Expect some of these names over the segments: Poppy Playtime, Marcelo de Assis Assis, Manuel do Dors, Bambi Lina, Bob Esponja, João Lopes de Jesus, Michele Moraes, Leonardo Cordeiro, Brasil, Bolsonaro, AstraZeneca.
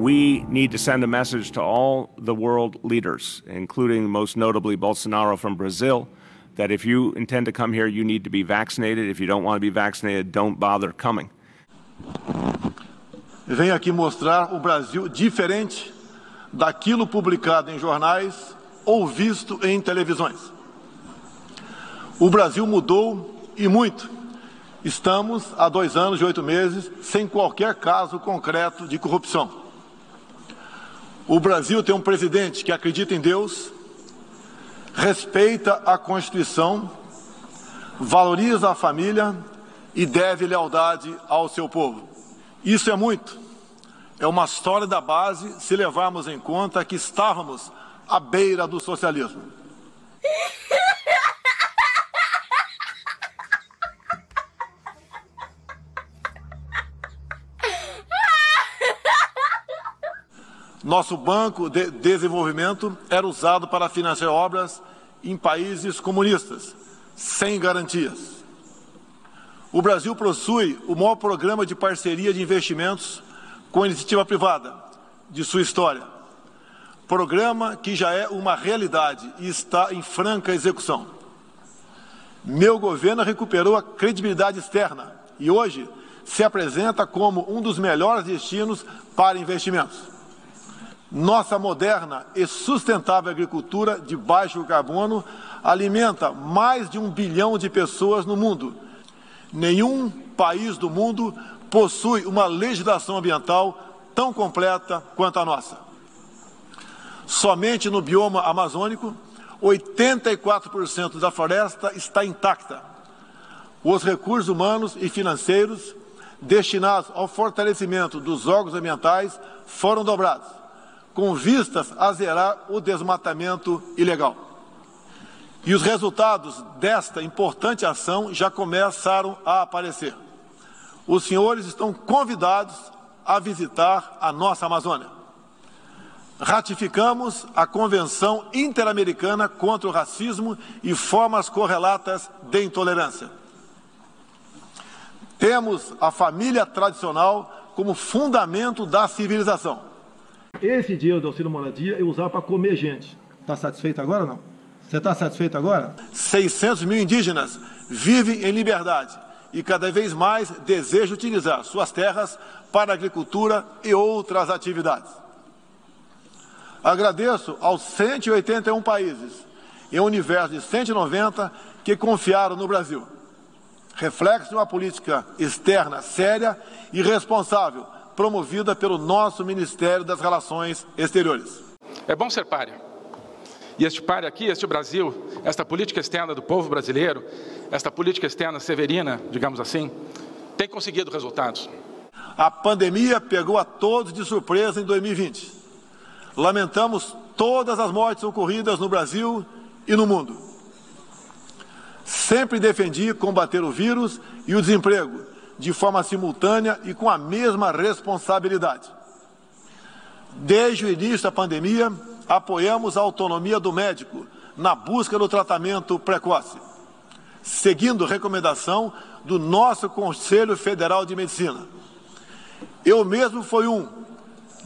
We need to send a message to all the world leaders, including most notably Bolsonaro from Brazil, that if you intend to come here, you need to be vaccinated. If you don't want to be vaccinated, don't bother coming. Venho aqui mostrar o Brasil diferente daquilo publicado em jornais ou visto em televisões. O Brasil mudou e muito. Estamos há 2 anos e 8 meses sem qualquer caso concreto de corrupção. O Brasil tem um presidente que acredita em Deus, respeita a Constituição, valoriza a família e deve lealdade ao seu povo. Isso é muito. É uma história da base se levarmos em conta que estávamos à beira do socialismo. Nosso Banco de Desenvolvimento era usado para financiar obras em países comunistas, sem garantias. O Brasil possui o maior programa de parceria de investimentos com iniciativa privada de sua história, programa que já é uma realidade e está em franca execução. Meu governo recuperou a credibilidade externa e hoje se apresenta como um dos melhores destinos para investimentos. Nossa moderna e sustentável agricultura de baixo carbono alimenta mais de 1 bilhão de pessoas no mundo. Nenhum país do mundo possui uma legislação ambiental tão completa quanto a nossa. Somente no bioma amazônico, 84% da floresta está intacta. Os recursos humanos e financeiros destinados ao fortalecimento dos órgãos ambientais foram dobrados, com vistas a zerar o desmatamento ilegal. E os resultados desta importante ação já começaram a aparecer. Os senhores estão convidados a visitar a nossa Amazônia. Ratificamos a Convenção Interamericana contra o Racismo e formas correlatas de intolerância. Temos a família tradicional como fundamento da civilização. Esse dinheiro do auxílio moradia eu usava para comer gente. Está satisfeito agora ou não? Você está satisfeito agora? 600 mil indígenas vivem em liberdade e cada vez mais desejam utilizar suas terras para agricultura e outras atividades. Agradeço aos 181 países e ao universo de 190 que confiaram no Brasil. Reflexo de uma política externa séria e responsável, promovida pelo nosso Ministério das Relações Exteriores. É bom ser páreo. E este páreo aqui, este Brasil, esta política externa do povo brasileiro, esta política externa severina, digamos assim, tem conseguido resultados. A pandemia pegou a todos de surpresa em 2020. Lamentamos todas as mortes ocorridas no Brasil e no mundo. Sempre defendi combater o vírus e o desemprego, de forma simultânea e com a mesma responsabilidade. Desde o início da pandemia, apoiamos a autonomia do médico na busca do tratamento precoce, seguindo recomendação do nosso Conselho Federal de Medicina. Eu mesmo fui um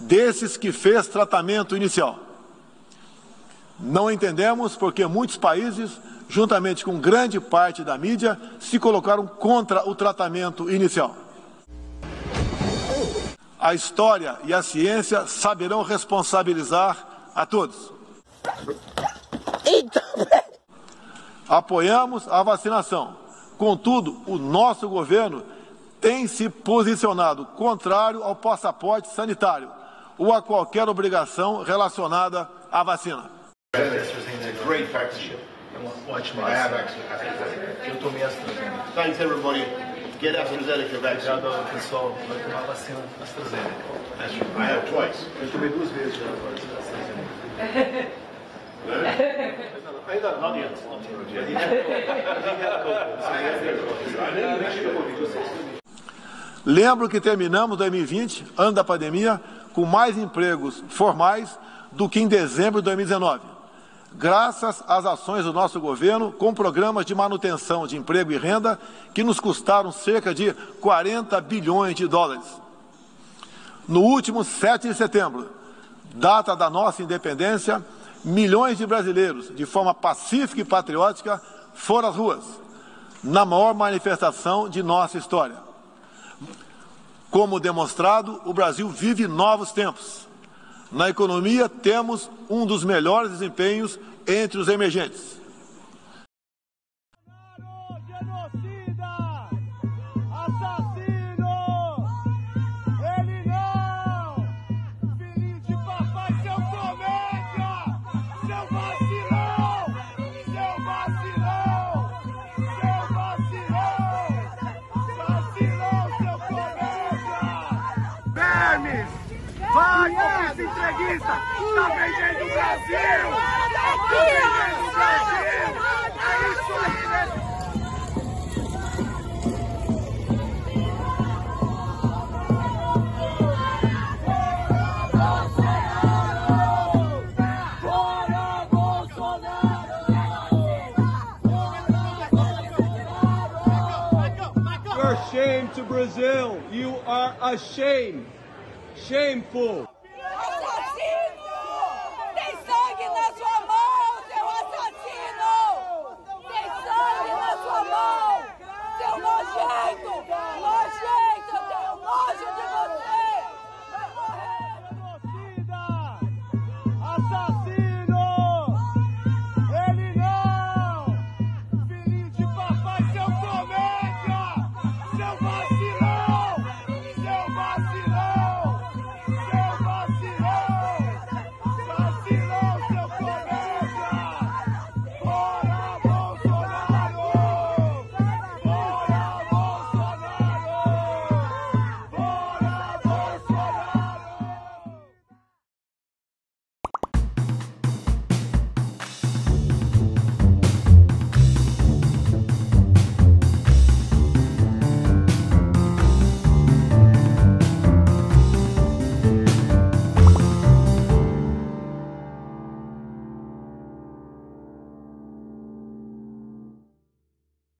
desses que fez tratamento inicial. Não entendemos porque muitos países, juntamente com grande parte da mídia, se colocaram contra o tratamento inicial. A história e a ciência saberão responsabilizar a todos. Apoiamos a vacinação. Contudo, o nosso governo tem se posicionado contrário ao passaporte sanitário ou a qualquer obrigação relacionada à vacina. Ótima. Eu tomei AstraZeneca. Thanks everybody. Get AstraZeneca vaccine. Obrigado, pessoal. Vai tomar a vacina AstraZeneca. I have twice. Eu tomei 2 vezes já agora AstraZeneca. Não adianta. Lembro que terminamos 2020, ano da pandemia, com mais empregos formais do que em dezembro de 2019. Graças às ações do nosso governo, com programas de manutenção de emprego e renda, que nos custaram cerca de 40 bilhões de dólares. No último 7 de setembro, data da nossa independência, milhões de brasileiros, de forma pacífica e patriótica, foram às ruas, na maior manifestação de nossa história. Como demonstrado, o Brasil vive novos tempos. Na economia, temos um dos melhores desempenhos entre os emergentes. Vai com essa entreguista! Tá vendendo o Brasil! Tá vendendo o Brasil! É isso aí, né? You're ashamed to Brazil! You are ashamed! Shameful!